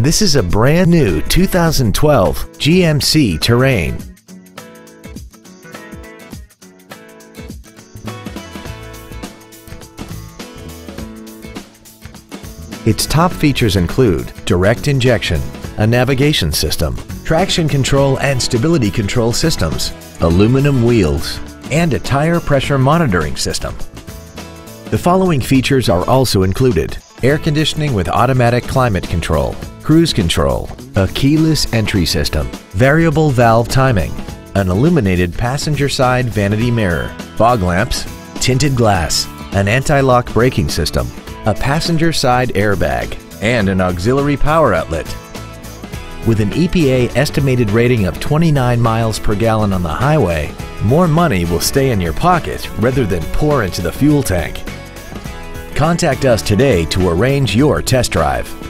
This is a brand new 2012 GMC Terrain. Its top features include direct injection, a navigation system, traction control and stability control systems, aluminum wheels, and a tire pressure monitoring system. The following features are also included: air conditioning with automatic climate control, cruise control, a keyless entry system, variable valve timing, an illuminated passenger side vanity mirror, fog lamps, tinted glass, an anti-lock braking system, a passenger side airbag, and an auxiliary power outlet. With an EPA estimated rating of 29 miles per gallon on the highway, more money will stay in your pocket rather than pour into the fuel tank. Contact us today to arrange your test drive.